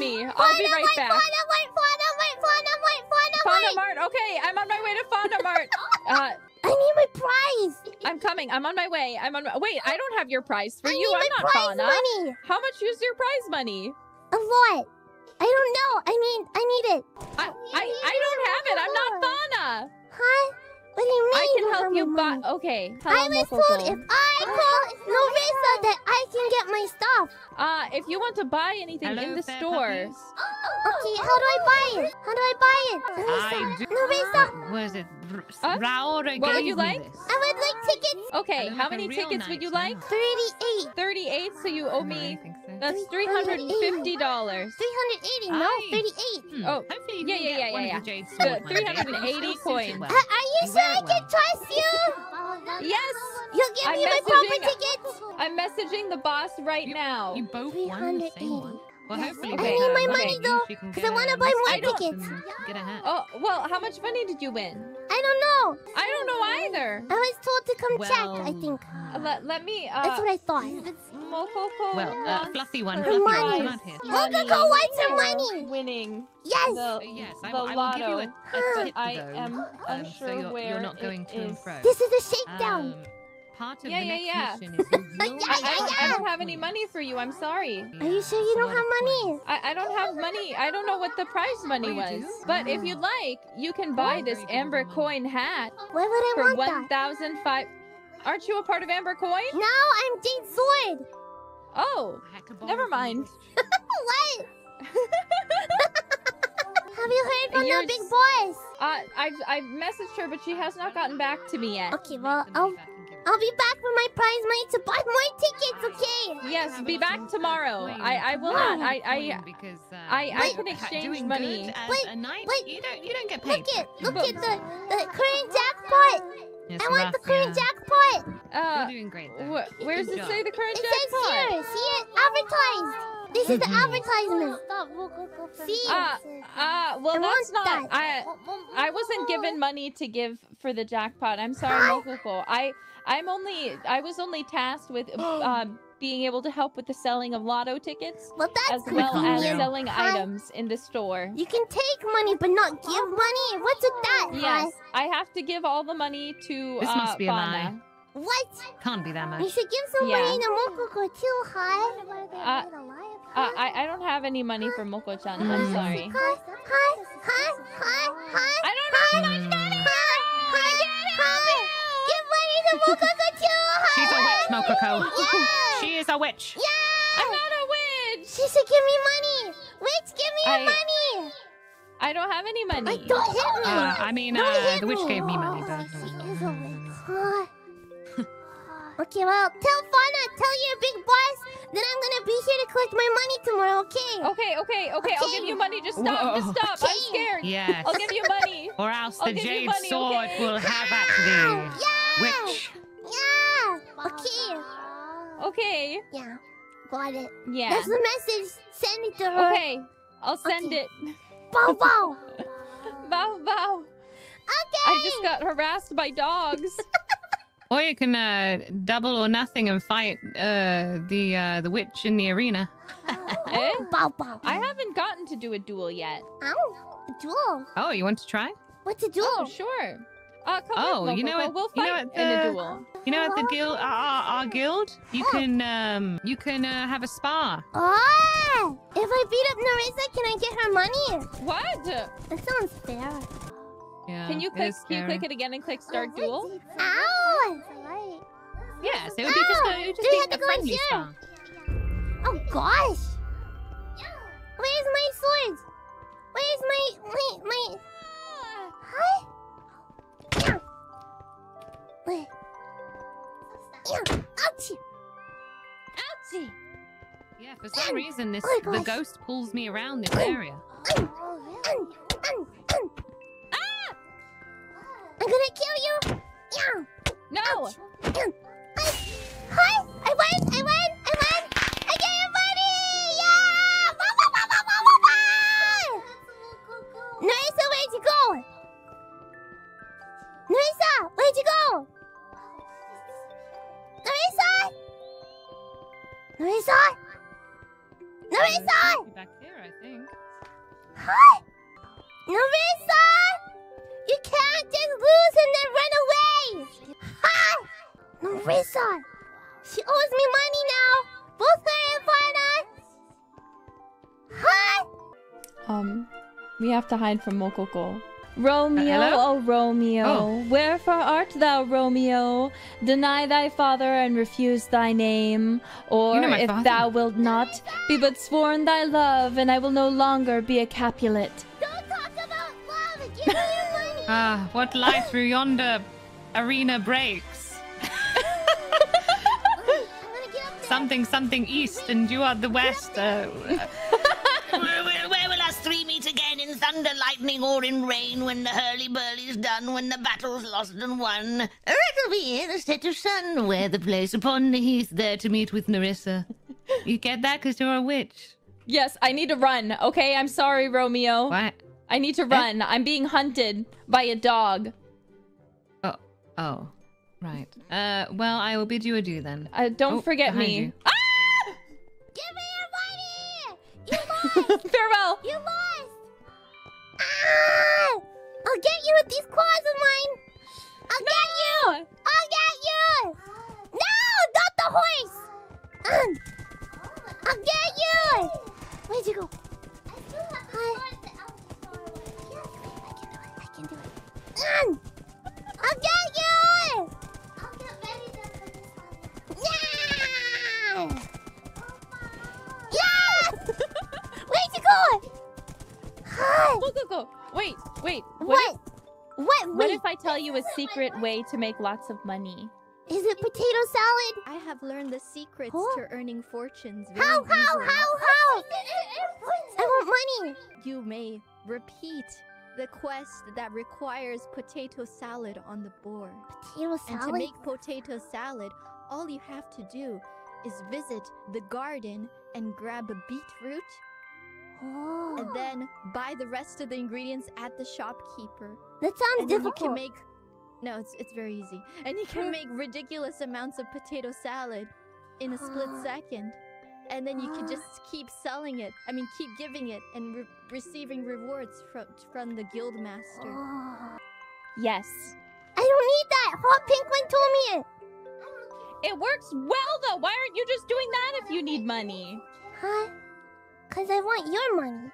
me. I'll be right back. Fauna Mart. Okay, I'm on my way to Fauna Mart. I need my prize. I'm coming. I'm on my way. I'm on. Wait, I don't have your prize for you. I'm not Fauna. Money. How much is your prize money? A lot. I don't know. I mean, I need it. I don't have it. I'm not Fauna. Huh? What do you mean? I can help you buy. Okay. I was told if I call Nerissa that I can get my stuff. If you want to buy anything in the store. Okay, how do I buy it? How do I buy it? Nerissa. Was it Raora? What would you like? I would like tickets. Okay, how many tickets would you like? 38. 38. So you owe me. That's $350. 380. No, 38. Oh, yeah. The 380 coins. Are you sure I can trust you? Yes. You'll give me my proper tickets. I'm messaging the boss right now. You both won the same one. Well, hopefully I need my money though, because I want to buy more tickets. Oh, well, how much money did you win? I don't know. I don't know either. I was told to come check. I think. Let me. That's what I thought. Mococo fluffy one. Fluffy one, come out here. Mococo wants her money. Winning. Yes. Yes, I will give you a tip, though. I am unsure so you're not going to and fro. This is a shakedown. Part of the next mission is I don't have any money for you. I'm sorry. Are you sure you don't have money? I don't have money. I don't know what the prize money was. But if you'd like, you can buy this Amber Coin hat. Why would I want that? For 1,005. Aren't you a part of Amber Coin? No, I'm Jane Soid. Oh, never mind. What? Have you heard from the big boys? I've messaged her, but she has not gotten back to me yet. Okay, well, I'll be back with my prize money to buy more tickets, okay? Yes, be back tomorrow. I will not. I can exchange money. Wait. You don't get paid. Look at the current jackpot. Yes, I want the current jackpot! You're doing great though. Where does it say the current jackpot? It says here! See it? Advertised! This is the advertisement! See? Well that's not... That. I wasn't given money to give for the jackpot. I'm sorry, Mococo. I was only tasked with being able to help with the selling of lotto tickets, as well as selling items in the store. You can take money, but not give money? What's with that? Yes, I have to give all the money to This must be a lie. What? Can't be that much. You should give some money to Mococo too, huh? I don't have any money for Moko-chan, I'm sorry. I don't have much money! Give money to Mococo too, huh? She's a witch, Mococo. Yeah! She is a witch. Yeah! I'm not a witch! She said give me money! Witch, give me your money! I don't have any money. Don't hit me! I mean, the witch gave me money. She is a witch. Okay, well, tell Fauna, tell your big boss that I'm gonna be here to collect my money tomorrow, okay? Okay. I'll give you money. Just stop, Okay. I'm scared. Yes. I'll give you money. Or else the jade money, sword will have at thee. Yeah! Witch. Yeah! Okay. Okay. Yeah. Got it. Yeah. That's the message. Send it to her. Okay. I'll send it. Bow bow. Bow bow. Okay. I just got harassed by dogs. Or you can double or nothing and fight the witch in the arena. Bow bow. I haven't gotten to do a duel yet. Oh, a duel. Oh, you want to try? What's a duel? Oh, sure. Come with Mococo. We'll fight in a duel. You know, at the guild, our guild, you can have a spa. Oh! If I beat up Nerissa, can I get her money? What? That sounds fair. Yeah. Can you click it again and click start duel? Ow! Yeah, so it would be just a friendly spa. Oh gosh! Where's my sword? Where's my Huh? Yeah. Wait. Ouchie! Ouchie! Yeah, for some reason, the ghost pulls me around this area. Ah! I'm gonna kill you! Yeah! No! Hi! I won! I got your money! Yeah! Nerissa, where'd you go? Nerissa, where'd you go? Nerissa! Nerissa! Nerissa! think. Huh? Nerissa! You can't just lose and then run away! Huh? Nerissa! She owes me money now! Both her and Fauna! Huh? We have to hide from Mococo. Romeo, oh Romeo, oh. Wherefore art thou, Romeo? Deny thy father and refuse thy name. Or you know if father. Thou wilt not, be but sworn thy love, and I will no longer be a Capulet. Don't talk about love, give me your money. Ah, what light through yonder arena breaks? Something, something east, and you are the west. Where will us three meet again? In thunder, lightning, or in rain? When the hurly-burly's done, when the battle's lost and won. It'll be in a set of sun, where the place upon the heath, there to meet with Nerissa. You get that? Because you're a witch. Yes, I need to run, okay? I'm sorry, Romeo. What? I need to run. I'm being hunted by a dog. Oh. Oh. Right. Well, I will bid you adieu then. Don't forget me. You. Ah! Give me! Farewell! You lost! Ah! I'll get you with these claws of mine! I'll get you! I'll get you! No! Not the horse! I'll get you! Where'd you go? I still have the horse that I can do it. I'll get you! I'll get ready done with this one. Yeah! Go. Wait. What if I tell you a secret way to make lots of money? Is it potato salad? I have learned the secrets to earning fortunes. How? I want money. You may repeat the quest that requires potato salad on the board. Potato salad? And to make potato salad, all you have to do is visit the garden and grab a beetroot. Oh. And then buy the rest of the ingredients at the shopkeeper. That sounds difficult. You can make... No, it's very easy. And you can make ridiculous amounts of potato salad in a split second. And then you can just keep selling it. I mean, keep giving it and receiving rewards from the guild master. Oh. Yes. I don't need that. Hot Pink One told me it. It works well, though. Why aren't you just doing that if you need money? Huh? Because I want your money.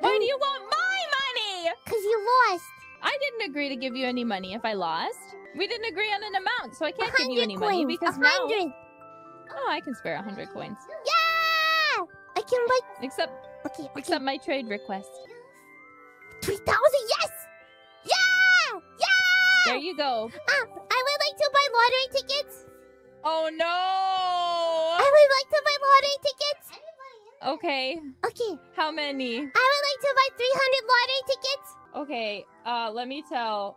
Why do you want my money? Because you lost. I didn't agree to give you any money if I lost. We didn't agree on an amount, so I can't give you any money because now... Oh, I can spare 100 coins. Yeah! I can buy... Except my trade request. 3,000? Yes! Yeah! Yeah! There you go. I would like to buy lottery tickets. Oh, no! I would like to buy lottery tickets. Okay. How many? I would like to buy 300 lottery tickets. Okay. Let me tell.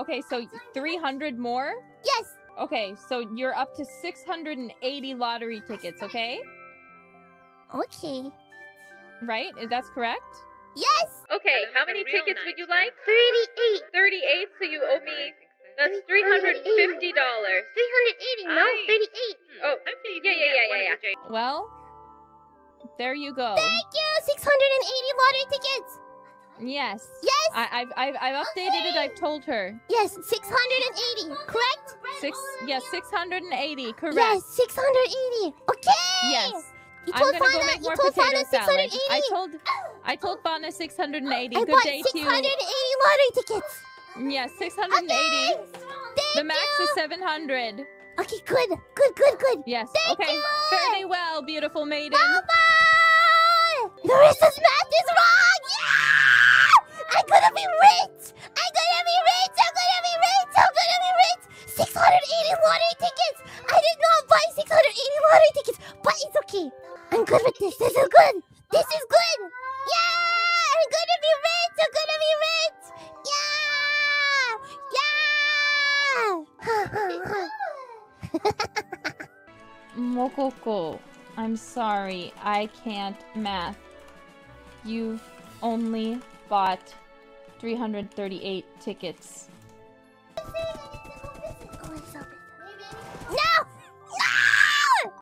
Okay. So 300 more? Yes. Okay. So you're up to 680 lottery tickets. Okay. Okay. Right? That's correct? Yes. Okay. How many tickets would you like? 38. 38. So you owe me. That's $350. $380, no, 38. Oh, yeah. Well, there you go. Thank you, 680 lottery tickets. Yes. Yes. I've updated it. I've told her. Yes, 680. Correct. Yes, 680. Correct. Yes, 680. Okay. Yes. You told I'm gonna Fauna, go make more potato salad. I told Fauna 680. Good day to you. I bought 680 lottery tickets. Yes, 680. Okay. The max is 700. Okay, good. Yes. Thank you. Very well, beautiful maiden. Bye-bye! Nerissa's math is wrong! Yeah! I'm gonna be rich! 680 lottery tickets! I did not buy 680 lottery tickets, but it's okay. I'm good with this. This is good! Yeah! I'm gonna be rich! Mococo, I'm sorry, I can't math. You've only bought 338 tickets.